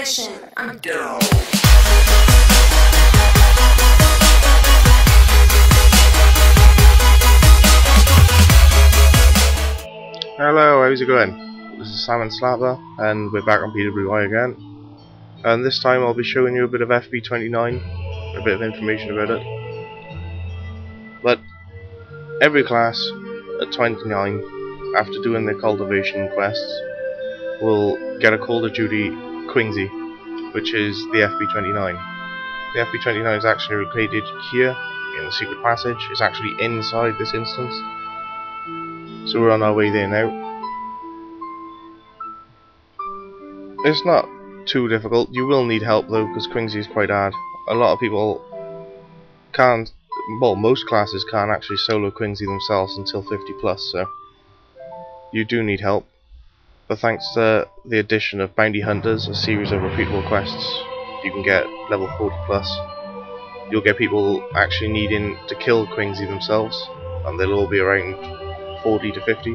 mission. I'm down. Hello, how's it going? This is Salmon Slapper, and we're back on PWI again. And this time I'll be showing you a bit of FB29, a bit of information about it. But every class at 29, after doing the cultivation quests, will get a Call to Judy Quincy, which is the FB29. The FB29 is actually located here in the secret passage. It's actually inside this instance. So we're on our way there now. It's not too difficult. You will need help though, because Quingsy is quite hard. A lot of people can't, well, most classes can't actually solo Quingsy themselves until 50+, so you do need help. But thanks to the addition of Bounty Hunters, a series of repeatable quests, you can get level 40+. You'll get people actually needing to kill Quingsy themselves, and they'll all be around 40 to 50.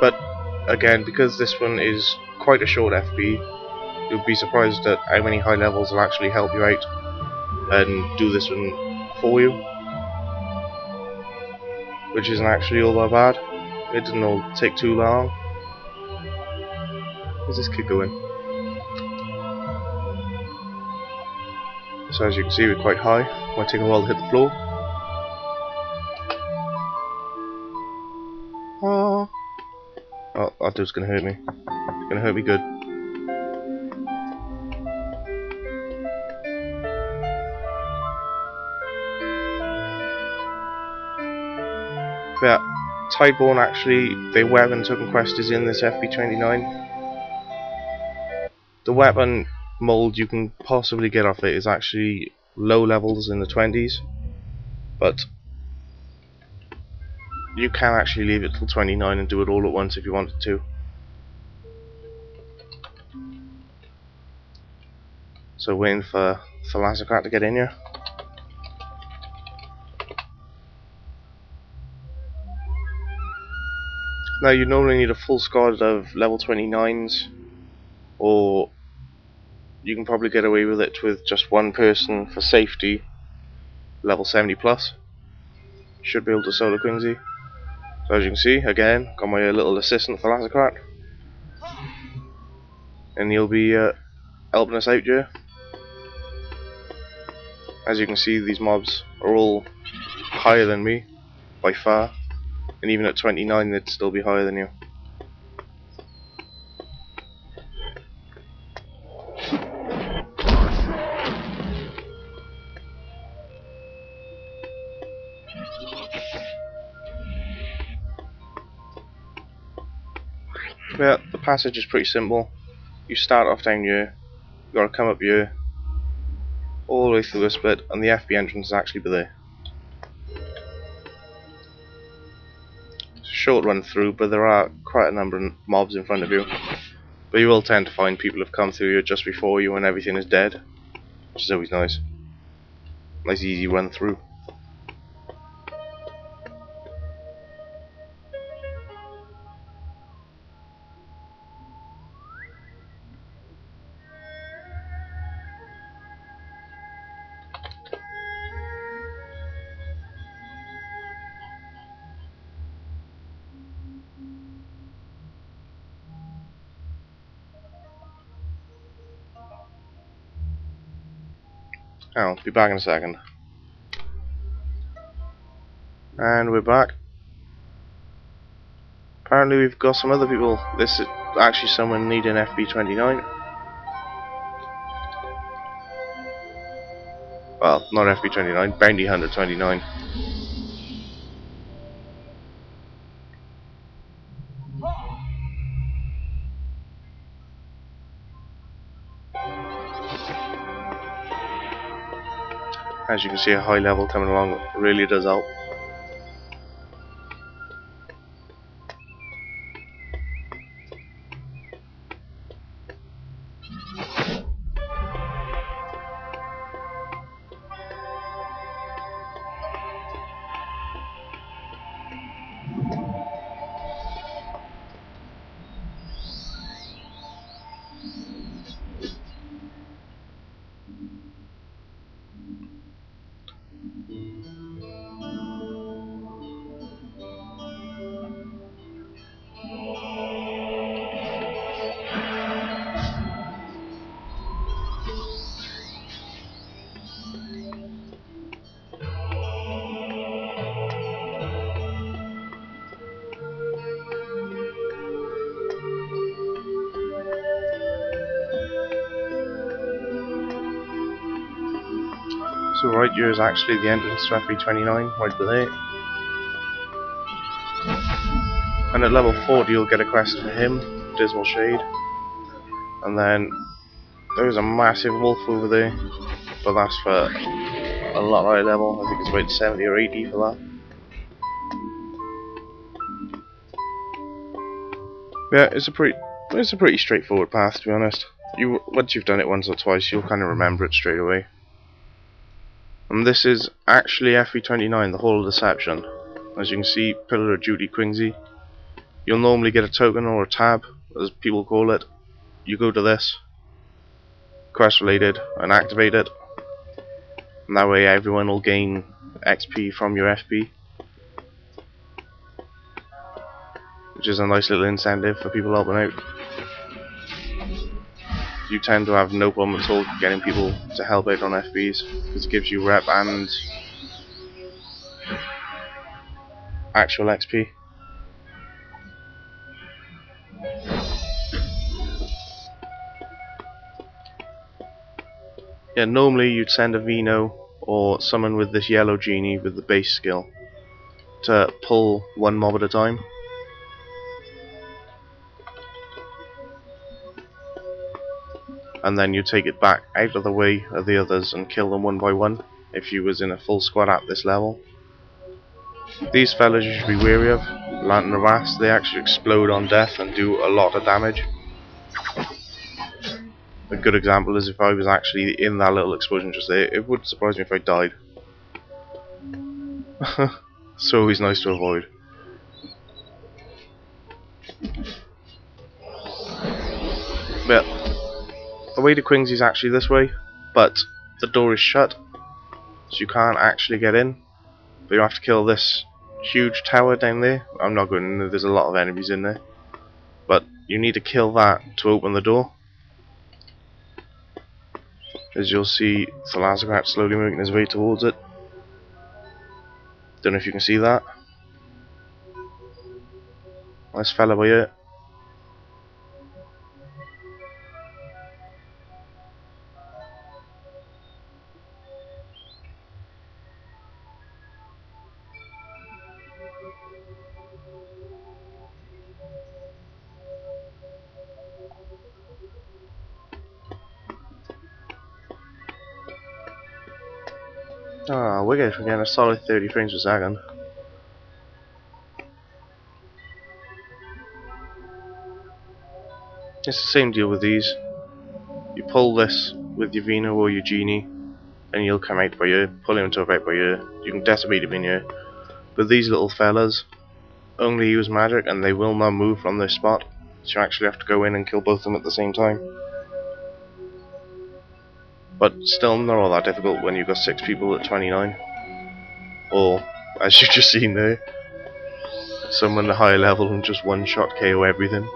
But again, because this one is quite a short FB, you'll be surprised at how many high levels will actually help you out and do this one for you, which isn't actually all that bad. It didn't all take too long. Where's this kid going? So as you can see, we're quite high. Might take a while to hit the floor. Oh, that dude's gonna hurt me. It's gonna hurt me good. Yeah. Tideborn, actually, their weapon token quest is in this FB29. The weapon mold you can possibly get off it is actually low levels in the 20s, but you can actually leave it till 29 and do it all at once if you wanted to. So waiting for Thalassocrat to get in here. Now you normally need a full squad of level 29s, or you can probably get away with it with just one person for safety, level 70+. Should be able to solo Quingsy. So as you can see, again, got my little assistant Thalassocrat, and he'll be helping us out here. As you can see, these mobs are all higher than me, by far. And even at 29, they'd still be higher than you. Well, the passage is pretty simple. You start off down here, you gotta come up here, all the way through this bit, and the FB entrance is actually by there. Short run through, but there are quite a number of mobs in front of you, but you will tend to find people have come through here just before you and everything is dead, which is always nice. Nice easy run through. I'll be back in a second. And we're back. Apparently we've got some other people. This is actually someone needing FB29. Well, not FB29, Bounty Hunter 29. As you can see, a high level coming along really does help. So right here is actually the entrance to FB29, right there. And at level 40 you'll get a quest for him, Dismal Shade. And then there's a massive wolf over there, but that's for a lot higher level. I think it's about 70 or 80 for that. Yeah, it's a pretty straightforward path, to be honest. Once you've done it once or twice, you'll kind of remember it straight away. And this is actually FB29, the Hall of Deception. As you can see, Pillar of Judy Quincy. You'll normally get a token or a tab, as people call it. You go to this, quest related, and activate it. And that way everyone will gain XP from your FB. Which is a nice little incentive for people helping out. You tend to have no problem at all getting people to help out on FBs, because it gives you rep and actual XP. Yeah, normally you'd send a Veno or someone with this yellow genie with the base skill to pull one mob at a time. And then you take it back out of the way of the others and kill them one by one if you was in a full squad at this level. These fellas you should be wary of, Lantern of Ass. They actually explode on death and do a lot of damage. A good example is if I was actually in that little explosion just there, it would surprise me if I died. So always nice to avoid. But the way to Quingsy is actually this way, but the door is shut, so you can't actually get in. But you have to kill this huge tower down there. I'm not going in there, there's a lot of enemies in there. But you need to kill that to open the door. As you'll see, Thalassocrat slowly making his way towards it. Don't know if you can see that. Nice fella by here. Ah, we're getting a solid 30 frames per second. It's the same deal with these. You pull this with your Veno or your Genie, and you'll come out by here, pull him to about by here. You can decimate him in here. But these little fellas only use magic and they will not move from their spot. So you actually have to go in and kill both of them at the same time. But still not all that difficult when you've got 6 people at 29. Or, as you've just seen there, someone at high level and just one shot KO everything.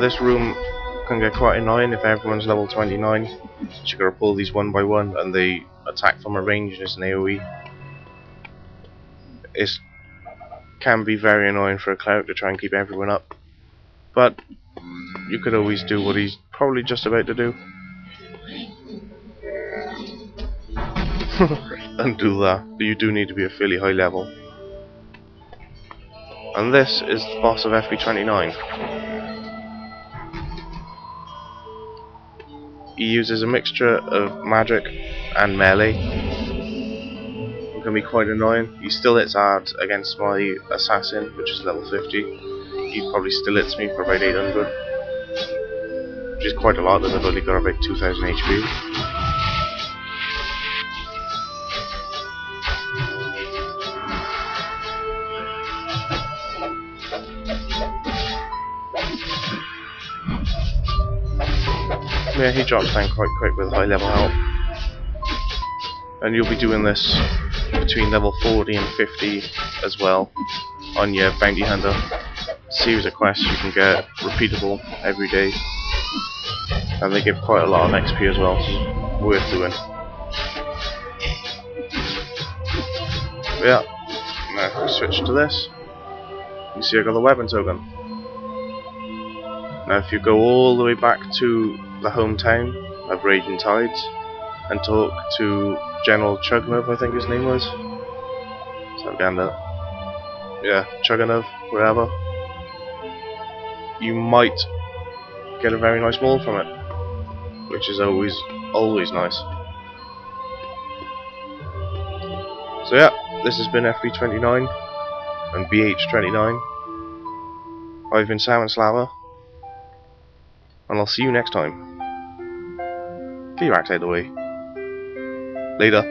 This room can get quite annoying if everyone's level 29. So you gotta pull these one by one, and they attack from a range and it's an AoE. It can be very annoying for a cleric to try and keep everyone up, but you could always do what he's probably just about to do. And do that, but you do need to be a fairly high level. And this is the boss of FB29. He uses a mixture of magic and melee. It can be quite annoying. He still hits hard against my assassin, which is level 50. He probably still hits me for about 800, which is quite a lot, as I've only got about 2000 HP. Yeah, he drops down quite quick with high level health. And you'll be doing this between level 40 and 50 as well on your Bounty Hunter. Series of quests you can get repeatable every day, and they give quite a lot of XP as well, so worth doing. But yeah, now if we switch to this, you see I got the weapon token. Now if you go all the way back to the hometown of Raging Tides and talk to General Chuganov, I think his name was, yeah, Chuganov, wherever, you might get a very nice maul from it, which is always nice. So yeah, this has been FB29 and BH29. I've been Salmon Slapper, and I'll see you next time. Get your act out of the way. Later.